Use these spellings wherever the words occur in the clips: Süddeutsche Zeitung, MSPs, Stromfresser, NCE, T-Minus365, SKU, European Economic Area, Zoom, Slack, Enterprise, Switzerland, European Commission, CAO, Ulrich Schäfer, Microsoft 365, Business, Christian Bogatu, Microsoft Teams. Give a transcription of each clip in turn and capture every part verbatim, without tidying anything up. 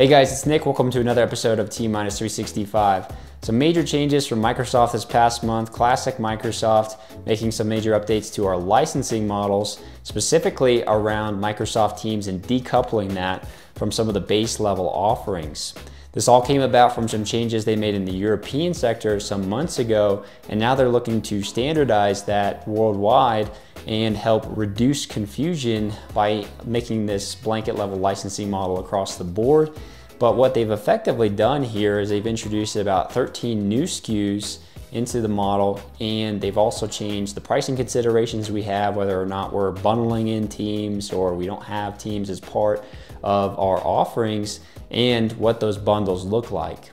Hey guys, it's Nick. Welcome to another episode of T minus three sixty-five. Some major changes from Microsoft this past month. Classic Microsoft making some major updates to our licensing models, specifically around Microsoft Teams and decoupling that from some of the base level offerings. This all came about from some changes they made in the European sector some months ago, and now they're looking to standardize that worldwide and help reduce confusion by making this blanket level licensing model across the board. But what they've effectively done here is they've introduced about thirteen new S K Us into the model, and they've also changed the pricing considerations we have, whether or not we're bundling in Teams or we don't have Teams as part of our offerings, and what those bundles look like.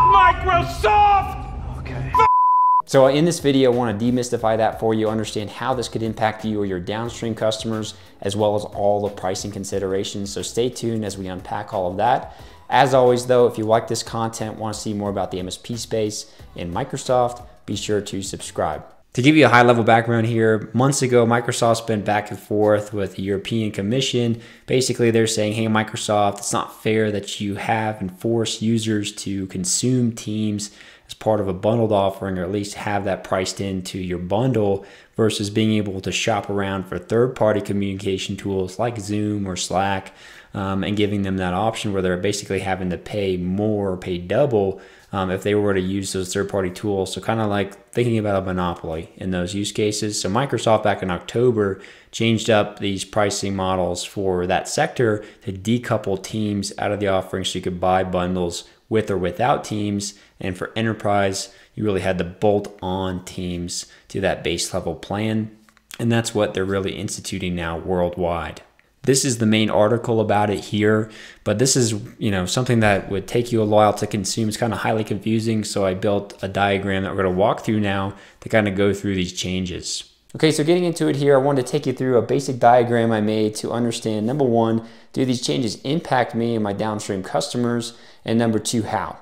Microsoft! Okay. So in this video, I want to demystify that for you, understand how this could impact you or your downstream customers, as well as all the pricing considerations. So stay tuned as we unpack all of that. As always though, if you like this content, want to see more about the M S P space and Microsoft, be sure to subscribe. To give you a high level background here, months ago, Microsoft's been back and forth with the European Commission. Basically, they're saying, hey, Microsoft, it's not fair that you have and force users to consume Teams as part of a bundled offering, or at least have that priced into your bundle, versus being able to shop around for third-party communication tools like Zoom or Slack, um, and giving them that option where they're basically having to pay more or pay double um, if they were to use those third-party tools. So kind of like thinking about a monopoly in those use cases. So Microsoft back in October changed up these pricing models for that sector to decouple Teams out of the offering, so you could buy bundles with or without Teams. And for Enterprise, you really had to bolt on Teams to that base level plan. And that's what they're really instituting now worldwide. This is the main article about it here, but this is, you know, something that would take you a while to consume. It's kind of highly confusing, so I built a diagram that we're going to walk through now to kind of go through these changes. Okay, so getting into it here, I wanted to take you through a basic diagram I made to understand, number one, do these changes impact me and my downstream customers? And number two, how?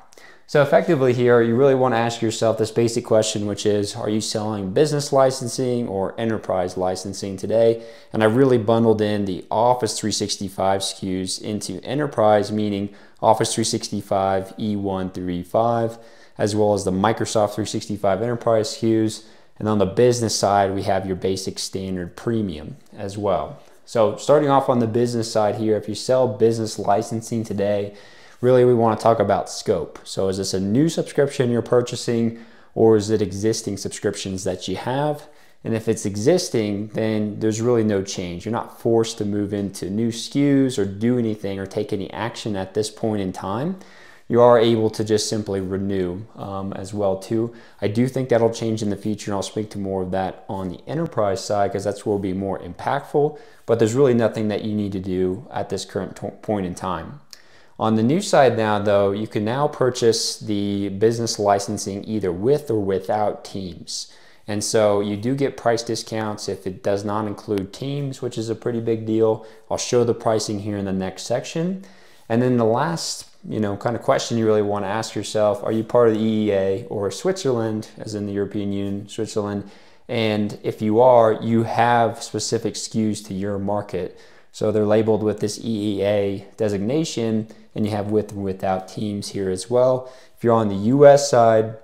So effectively here, you really want to ask yourself this basic question, which is, are you selling business licensing or enterprise licensing today? And I really bundled in the Office three sixty-five S K Us into enterprise, meaning Office three sixty-five E one through E five, as well as the Microsoft three sixty-five Enterprise S K Us. And on the business side, we have your basic, standard, premium as well. So starting off on the business side here, if you sell business licensing today, really we want to talk about scope. So is this a new subscription you're purchasing, or is it existing subscriptions that you have? And if it's existing, then there's really no change. You're not forced to move into new S K Us or do anything or take any action at this point in time. You are able to just simply renew um, as well too. I do think that'll change in the future, and I'll speak to more of that on the enterprise side, because that's where it'll be more impactful, but there's really nothing that you need to do at this current point in time. On the new side now though, you can now purchase the business licensing either with or without Teams. And so you do get price discounts if it does not include Teams, which is a pretty big deal. I'll show the pricing here in the next section. And then the last, you know, kind of question you really want to ask yourself, are you part of the E E A or Switzerland, as in the European Union, Switzerland? And if you are, you have specific S K Us to your market. So they're labeled with this E E A designation, and you have with and without Teams here as well. If you're on the U S side,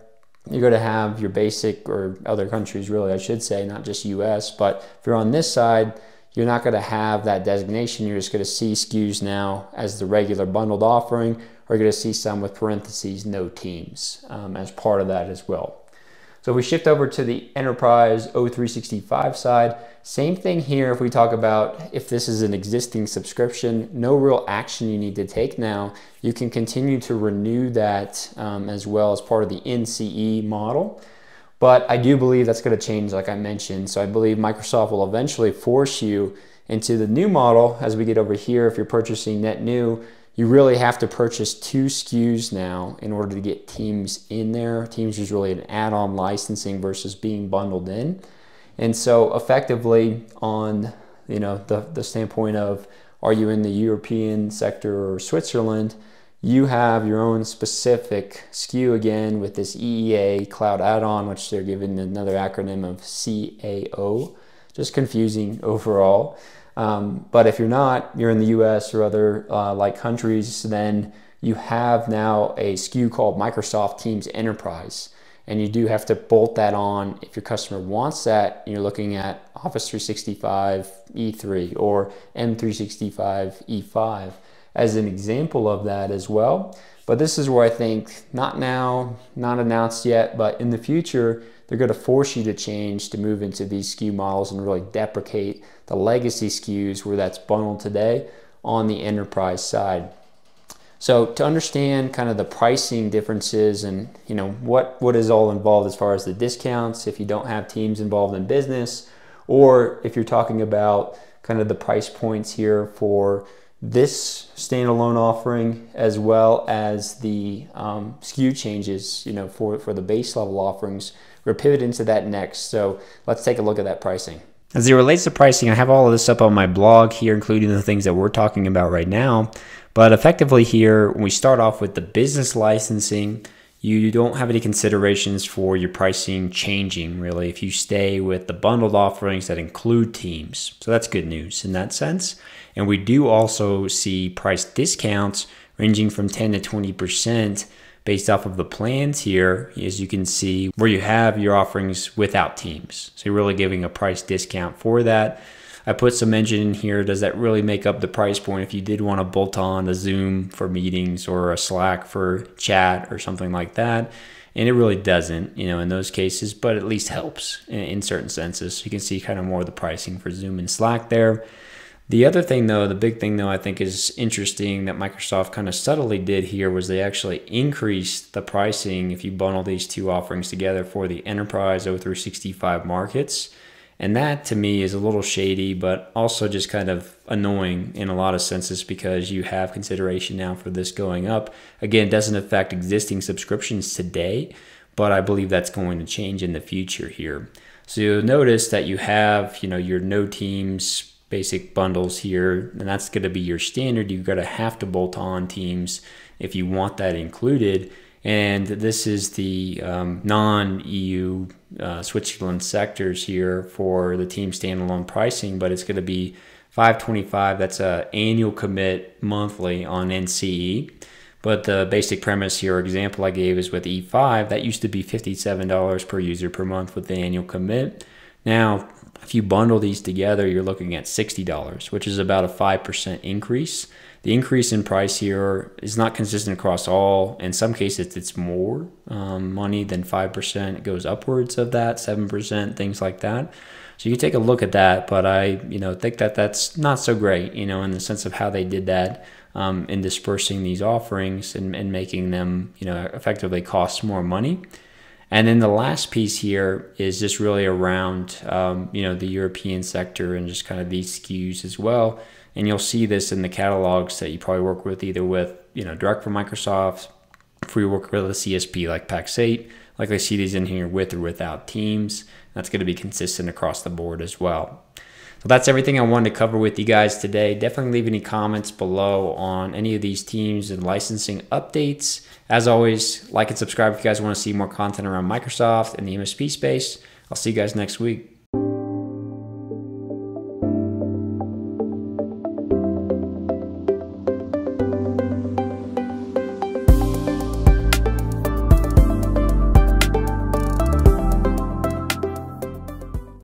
you're going to have your basic, or other countries really, I should say, not just U S, but if you're on this side, you're not going to have that designation. You're just going to see S K Us now as the regular bundled offering, or you're going to see some with parentheses, no Teams, um, as part of that as well. So we shift over to the enterprise O three sixty-five side. Same thing here. If we talk about if this is an existing subscription, no real action you need to take now. You can continue to renew that um, as well as part of the N C E model. But I do believe that's going to change, like I mentioned. So I believe Microsoft will eventually force you into the new model. As we get over here, if you're purchasing net new, you really have to purchase two S K Us now in order to get Teams in there. Teams is really an add-on licensing versus being bundled in. And so effectively on, you know, the, the standpoint of, are you in the European sector or Switzerland? You have your own specific S K U again with this E E A cloud add-on, which they're giving another acronym of C A O. Just confusing overall. Um, but if you're not, you're in the U S or other uh, like countries, then you have now a S K U called Microsoft Teams Enterprise, and you do have to bolt that on if your customer wants that, and you're looking at Office three sixty-five E three or M three sixty-five E five as an example of that as well. But this is where I think, not now, not announced yet, but in the future, they're going to force you to change to move into these S K U models and really deprecate the legacy S K Us where that's bundled today on the enterprise side. So to understand kind of the pricing differences and, you know, what, what is all involved as far as the discounts if you don't have teams involved in business, or if you're talking about kind of the price points here for this standalone offering as well as the um, S K U changes, you know, for, for the base level offerings, we're pivoted into that next. So let's take a look at that pricing. As it relates to pricing, I have all of this up on my blog here, including the things that we're talking about right now. But effectively here, when we start off with the business licensing, you don't have any considerations for your pricing changing, really, if you stay with the bundled offerings that include teams. So that's good news in that sense. And we do also see price discounts ranging from ten to twenty percent based off of the plans here, as you can see, where you have your offerings without teams. So you're really giving a price discount for that. I put some mention in here, does that really make up the price point if you did want to bolt on a Zoom for meetings or a Slack for chat or something like that? And it really doesn't, you know, in those cases, but at least helps in certain senses. You can see kind of more of the pricing for Zoom and Slack there. The other thing though, the big thing though, I think is interesting that Microsoft kind of subtly did here was they actually increased the pricing if you bundle these two offerings together for the enterprise O three sixty-five markets. And that to me is a little shady, but also just kind of annoying in a lot of senses because you have consideration now for this going up. Again, it doesn't affect existing subscriptions today, but I believe that's going to change in the future here. So you'll notice that you have, you know, your no teams basic bundles here, and that's going to be your standard. You're going to have to bolt on teams if you want that included. And this is the um, non-E U uh, Switzerland sectors here for the team standalone pricing, but it's going to be five twenty-five. That's an annual commit monthly on N C E. But the basic premise here, example I gave, is with E five. That used to be fifty-seven dollars per user per month with the annual commit. Now, if you bundle these together, you're looking at sixty dollars, which is about a five percent increase. The increase in price here is not consistent across all. In some cases, it's more um, money than five percent. It goes upwards of that, seven percent, things like that. So you can take a look at that, but I you know, think that that's not so great, you know, in the sense of how they did that um, in dispersing these offerings and, and making them, you know, effectively cost more money. And then the last piece here is just really around, um, you know, the European sector and just kind of these S K Us as well. And you'll see this in the catalogs that you probably work with, either with, you know, direct from Microsoft, if we work with a C S P like Pax eight, like I see these in here with or without Teams. That's going to be consistent across the board as well. So that's everything I wanted to cover with you guys today. Definitely leave any comments below on any of these teams and licensing updates. As always, like and subscribe if you guys want to see more content around Microsoft and the M S P space. I'll see you guys next week.